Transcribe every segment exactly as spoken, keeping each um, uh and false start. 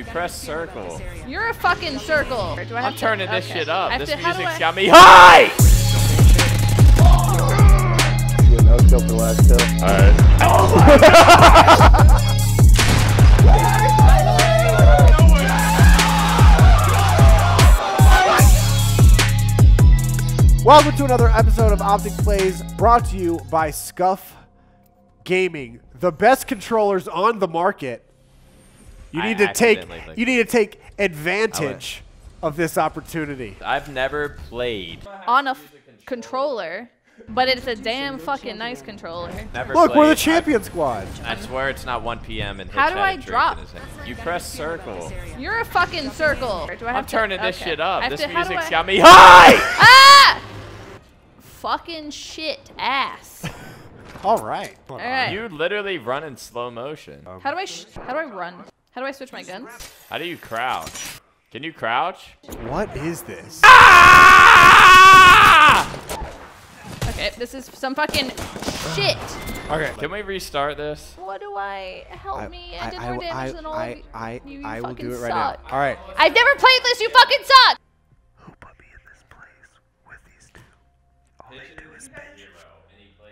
You press circle. You're a fucking circle. Do I have I'm to, turning okay. this shit up. This to, music's got me high! That was dope for the last kill. Alright. Oh my gosh! Welcome to another episode of Optic Plays, brought to you by Scuf Gaming, the best controllers on the market. You need I to take you need to take advantage of this opportunity. I've never played on a f controller, but it's a damn fucking nice controller. Never Look, played. we're the champion I've, squad. I swear it's not one P M and how do I drop? You press circle. You're a fucking circle. Do I have I'm to, turning okay. this shit up. This to, music's I... got me high. Ah! Fucking shit ass. All right. All right. You literally run in slow motion. How do I sh how do I run? How do I switch my guns? How do you crouch? Can you crouch? What is this? Ah! Okay, this is some fucking shit. Okay, can we restart this? What do I? Help I, me! I, I did more I, damage I, than all I, of you. I, you, you I will do it right suck. now. All right. I've never played this. You fucking suck.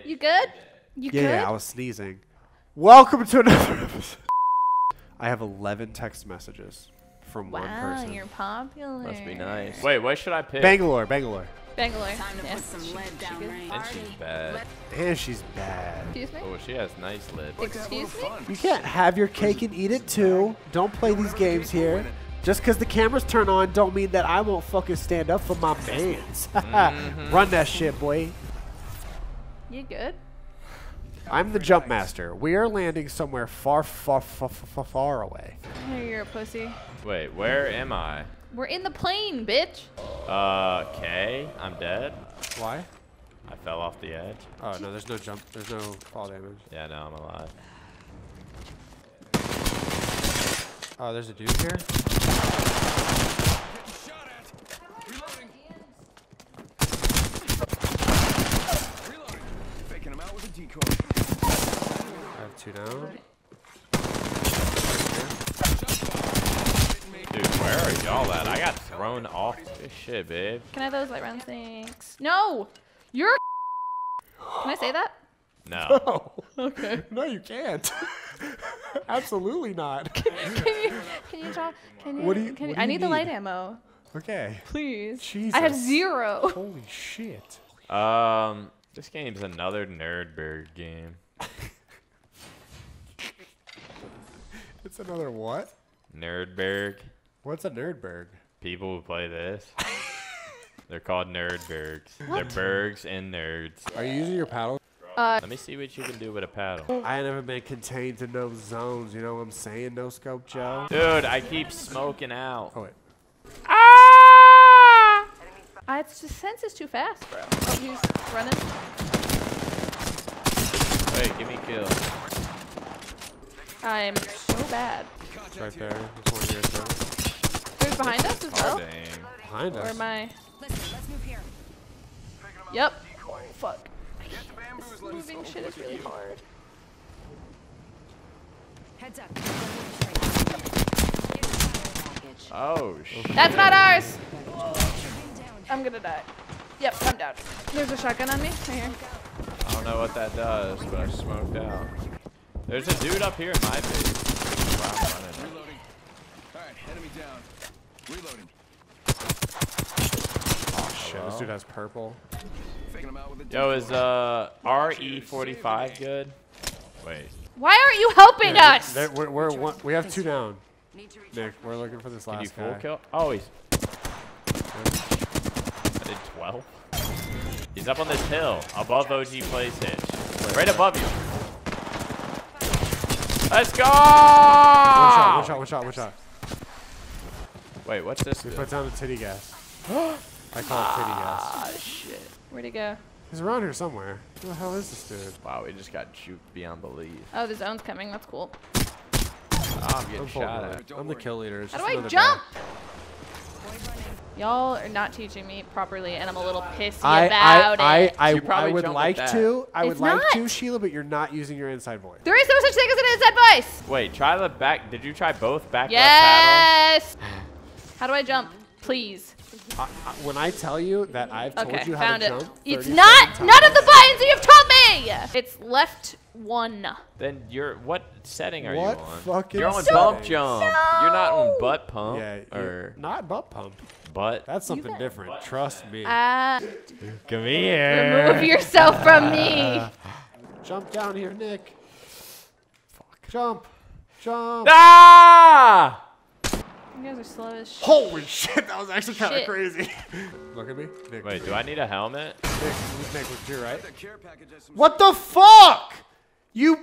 You good? You yeah, good? Yeah, I was sneezing. Welcome to another episode. I have eleven text messages from wow, one person. Wow, you're popular. Must be nice. Wait, what should I pick? Bangalore, Bangalore. Bangalore. Time to yes. put some lead she, down she range. And she's bad. And she's bad. Excuse me? Oh, she has nice lid. Excuse me? You can't have your cake and eat it too. Don't play these games here. Just because the cameras turn on don't mean that I won't fucking stand up for my fans. mm-hmm. Run that shit, boy. You good? I'm the jump master. We are landing somewhere far, far, far, far, far away. Hey, you're a pussy. Wait, where am I? We're in the plane, bitch. Uh, okay. I'm dead. Why? I fell off the edge. Oh, no, there's no jump. There's no fall damage. Yeah, no, I'm alive. Oh, there's a dude here? Two down. Dude, where are y'all at? I got thrown off this shit, babe. Can I have those light rounds? Thanks. No! You're Can I say that? No. no. Okay. No, you can't. Absolutely not. Can, can you can you talk can you, what do you, can you, what do you I need, need the light ammo. Okay. Please. Jesus. I have zero. Holy shit. Um this game's another nerdberg game. It's another what? Nerdberg. What's a nerdberg? People who play this. They're called nerdbergs. They're bergs and nerds. Are you using your paddle? Uh, Let me see what you can do with a paddle. I ain't never been contained to no zones. You know what I'm saying? No scope, Joe. Dude, I keep smoking out. Oh, wait. Ah! I, it's just sense is too fast, bro. Oh, he's running. Wait, give me a kill. I'm so bad. Right there. There's one here as well. There's behind us as well. Oh, dang. Behind us. Or am I? Listen, let's move here. Yep. Oh, fuck. This moving shit is really hard. Heads up. Oh shit. That's not ours. Whoa. I'm gonna die. Yep, I'm down. There's a shotgun on me. Right here. I don't know what that does, but I smoked out. There's a dude up here in my base. Wow, I'm running. Reloading. Alright, enemy down. Reloading. Oh shit, Hello. this dude has purple. Faking him out with a Yo, is uh R E forty-five good? Wait. Why aren't you helping yeah, us? They're, they're, we're, we're one, we have two down. Nick, we're looking for this last Did you full guy. kill? Oh, he's... I did twelve. He's up on this hill, above O G Plays Hitch. Right above you. Let's go! One shot, one shot, one shot, one shot. Wait, what's this? We put down the titty gas. I call ah, it titty gas. Ah, shit. Where'd he go? He's around here somewhere. Who the hell is this dude? Wow, we just got juked beyond belief. Oh, the zone's coming. That's cool. Oh, I'm getting I'm shot at. I'm the kill leader. It's How do I jump? Bag. Y'all are not teaching me properly, and I'm a little pissy I, about I, it. I, I, I would like to. I would it's like not. to, Sheila, but you're not using your inside voice. There is no such thing as an inside voice. Wait, try the back. Did you try both back? Yes. Left paddle? How do I jump? Please. I, I, when I tell you that I've told okay, you how found to it. jump, it's not times. none of the buttons that you've told me. It's left one. Then you're what setting are what you on? Fucking you're on so bump jump. No. You're not on butt pump. Yeah, or not butt pump. But that's something different. Butt. Trust me. Uh, Come here. Remove yourself from me. Jump down here, Nick. Fuck. Jump. Jump. Ah! You guys are slow as shit. Holy shit, that was actually kind of crazy. Look at me. Nick, Wait, do I need a helmet? Nick, Nick was you, right? What the fuck? You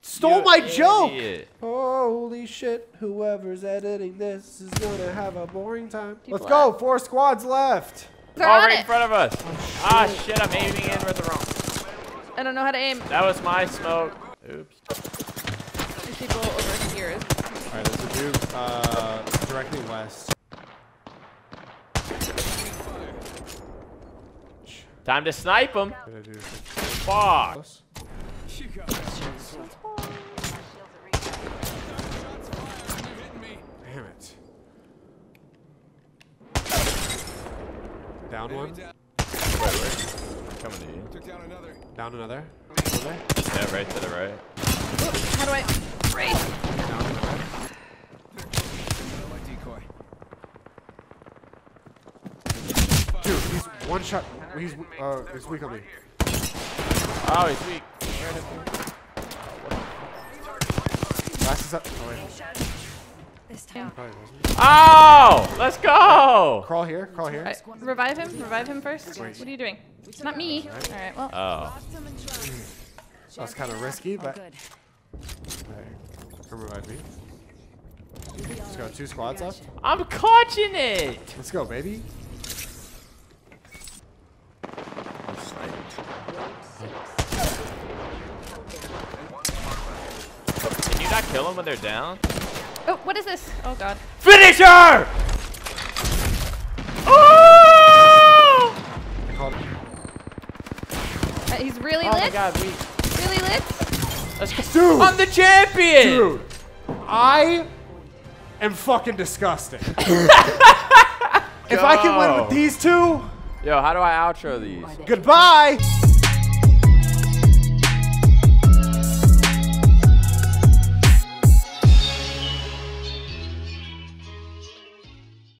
stole you my idiot. joke. Holy shit, whoever's editing this is going to have a boring time. People Let's go, out. four squads left. They're All right it. in front of us. Oh, ah, shit, I'm oh, aiming God. in with the wrong. I don't know how to aim. That was my smoke. Oops. There's people over here. All right, there's a dude uh, directly west. Time to snipe him. Fuck. Damn it. Down one. Coming to you. Took down another. Down another. Yeah, right to the right. How do I break? Down another. One shot. He's, uh, he's weak on me. Oh, he's weak. Last is up. Oh, wait. This time. Oh, let's go. Crawl here. Crawl here. Right. Revive him. Revive him first. Wait. What are you doing? It's not me. All right. All right well. Oh. That was kind of risky, but. Right. Revive me. Let's go. Two squads left. I'm catching it. Let's go, baby. Can you not kill them when they're down? Oh, what is this? Oh god. Finish her! Oh! Uh, he's really oh lit. Oh my god, we really lit. Let's go. Dude, I'm the champion. Dude, I am fucking disgusting. If I can win with these two. Yo, how do I outro these? Goodbye.